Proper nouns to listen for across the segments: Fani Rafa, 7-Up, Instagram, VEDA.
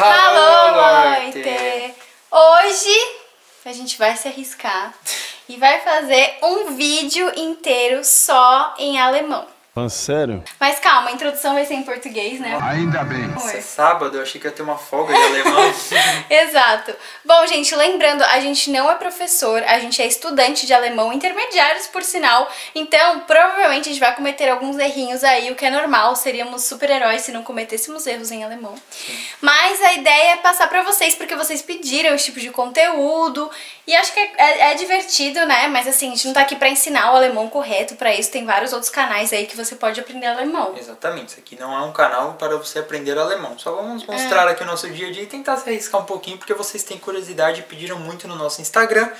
Alô, noite! Hoje a gente vai se arriscar e vai fazer um vídeo inteiro só em alemão. Sério? Mas calma, a introdução vai ser em português, né? Ainda bem. Esse sábado eu achei que ia ter uma folga de alemão. Exato. Bom, gente, lembrando, a gente não é professor, a gente é estudante de alemão, intermediários, por sinal. Então, provavelmente a gente vai cometer alguns errinhos aí, o que é normal. Seríamos super-heróis se não cometêssemos erros em alemão. Sim. Mas a ideia é passar pra vocês, porque vocês pediram esse tipo de conteúdo. E acho que é divertido, né? Mas assim, a gente não tá aqui pra ensinar o alemão correto. Pra isso tem vários outros canais aí que você pode aprender alemão. Exatamente, isso aqui não é um canal para você aprender alemão. Só vamos mostrar aqui o nosso dia a dia e tentar se arriscar um pouquinho, porque vocês têm curiosidade e pediram muito no nosso Instagram,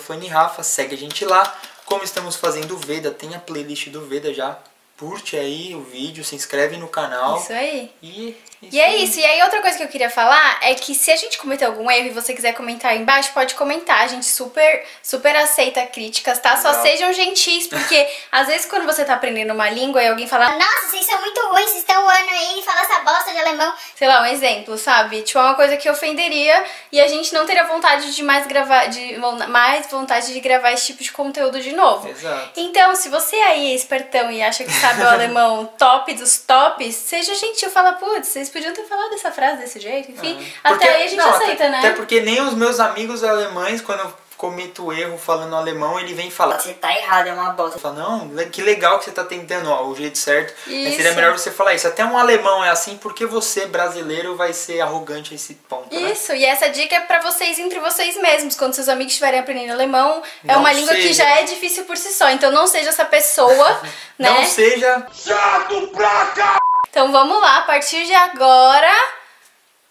@Fani Rafa, segue a gente lá. Como estamos fazendo o VEDA, tem a playlist do VEDA já. Curte aí o vídeo, se inscreve no canal. Isso aí. E é isso. E aí outra coisa que eu queria falar é que se a gente cometer algum erro e você quiser comentar aí embaixo, pode comentar. A gente super aceita críticas, tá? Legal. Só sejam gentis, porque às vezes quando você tá aprendendo uma língua e alguém fala: nossa, vocês são muito ruins, vocês estão voando aí, falar essa bosta de alemão. Sei lá, um exemplo, sabe? Tipo, é uma coisa que ofenderia e a gente não teria vontade de mais vontade de gravar esse tipo de conteúdo de novo. Exato. Então, se você aí é espertão e acha que sabe o alemão top dos tops, seja gentil, fala: putz, vocês podiam ter falado essa frase desse jeito, enfim. Até aí a gente aceita, né? Até porque nem os meus amigos alemães, quando eu cometo erro falando alemão, ele vem falar: você tá errado, é uma bosta. Fala: não, que legal que você tá tentando, ó, o jeito certo. Mas seria melhor você falar isso. Até um alemão é assim, porque você, brasileiro, vai ser arrogante a esse ponto, né? Isso, e essa dica é pra vocês, entre vocês mesmos. Quando seus amigos estiverem aprendendo alemão, é uma língua que já é difícil por si só. Então não seja essa pessoa, né? Não seja chato pra cá! Então vamos lá, a partir de agora,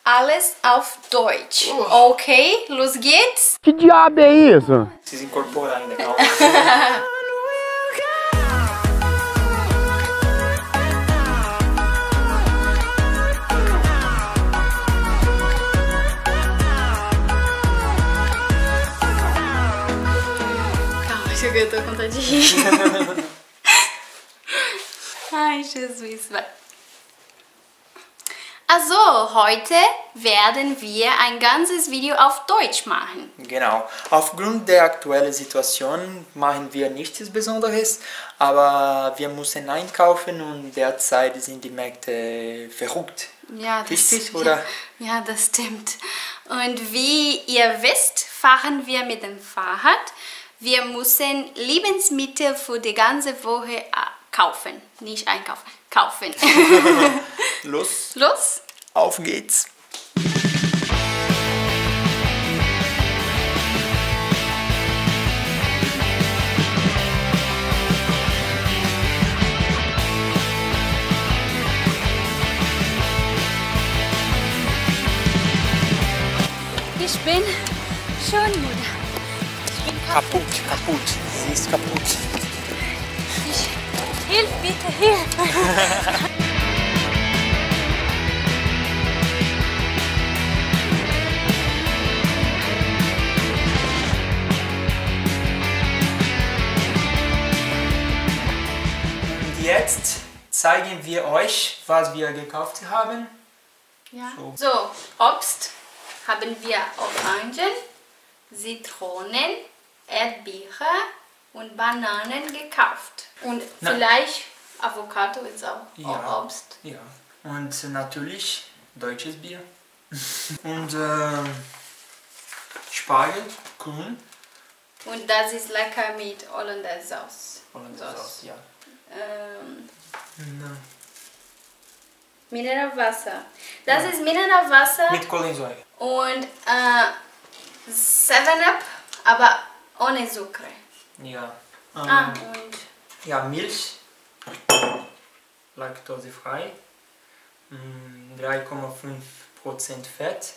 alles auf Deutsch, ok? Los geht's? Que diabo é isso? Precisa incorporar ainda, calma. Calma, chega, eu tô com vontade de rir. Ai, Jesus, vai. Also, heute werden wir ein ganzes Video auf Deutsch machen. Genau. Aufgrund der aktuellen Situation machen wir nichts Besonderes, aber wir müssen einkaufen und derzeit sind die Märkte verrückt. Ja, das richtig, oder? Ja, das stimmt. Und wie ihr wisst, fahren wir mit dem Fahrrad. Wir müssen Lebensmittel für die ganze Woche kaufen, nicht einkaufen, kaufen. Los. Los. Auf geht's. Ich bin schon müde. Ich bin kaputt. Kaputt. Sie ist kaputt. Hilf bitte, hilf! Jetzt zeigen wir euch, was wir gekauft haben. Ja. So, Obst haben wir Orangen, Zitronen, Erdbeere und Bananen gekauft. Und vielleicht Avocado ist auch, auch Obst. Ja. Und natürlich deutsches Bier. Und Spargel, grün. Und das ist lecker mit Hollandaise-Sauce. Hollandaise-Sauce, ja. Mineralwasser. Das ist Mineralwasser mit Kohlensäure. Und 7-Up, aber ohne Zucker. Ja. Und ja, Milch. Laktosefrei. 3,5% Fett.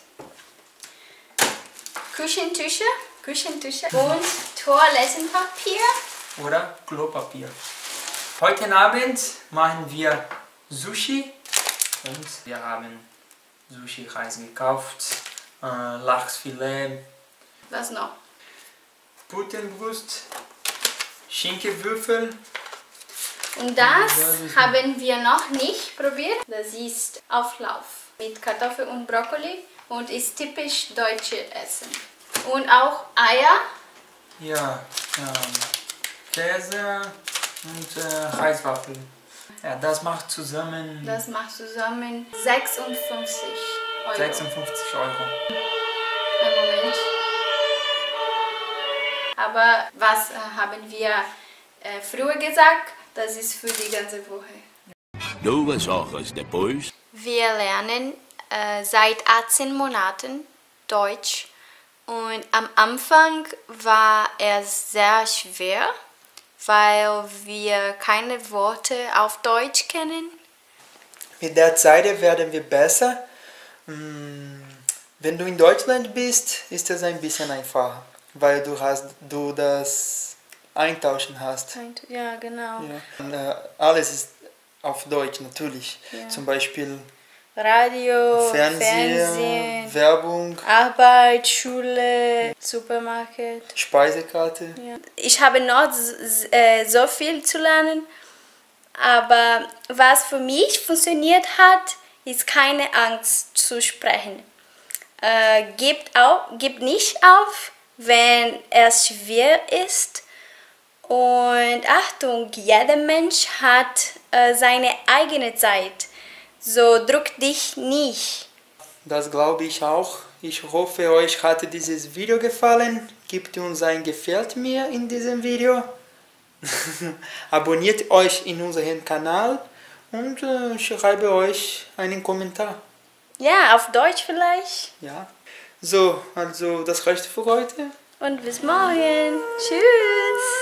Küchentücher. Küchentücher. Und Toilettenpapier. Oder Klopapier. Heute Abend machen wir Sushi und wir haben Sushi-Reis gekauft, Lachsfilet. Was noch? Putenbrust, Schinkewürfel. Und das haben wir noch nicht probiert. Das ist Auflauf. mit Kartoffel und Brokkoli und ist typisch deutsches Essen. Und auch Eier? Ja, Käse und Reiswaffeln. Ja, das macht zusammen 56 €. 56 €. Ein Moment. Aber was haben wir früher gesagt? Das ist für die ganze Woche. 2 horas depois. Wir lernen seit 18 Monaten Deutsch. Und am Anfang war es sehr schwer, weil wir keine Worte auf Deutsch kennen. Mit der Zeit werden wir besser. Wenn du in Deutschland bist, ist es ein bisschen einfacher, weil du das Eintauschen hast. Ja, genau. Ja. Und, alles ist auf Deutsch, natürlich. Ja. Zum Beispiel Radio, Fernsehen, Werbung, Arbeit, Schule, Supermarkt, Speisekarte. Ja. Ich habe noch so viel zu lernen, aber was für mich funktioniert hat, ist keine Angst zu sprechen. Gib nicht auf, wenn es schwer ist. Und Achtung, jeder Mensch hat seine eigene Zeit. So, drück dich nicht. Das glaube ich auch. Ich hoffe, euch hat dieses Video gefallen. Gebt uns ein Gefällt mir in diesem Video. Abonniert euch in unseren Kanal und schreibe euch einen Kommentar. Ja, auf Deutsch vielleicht. Ja. So, also das reicht für heute. Und bis morgen. Tschüss.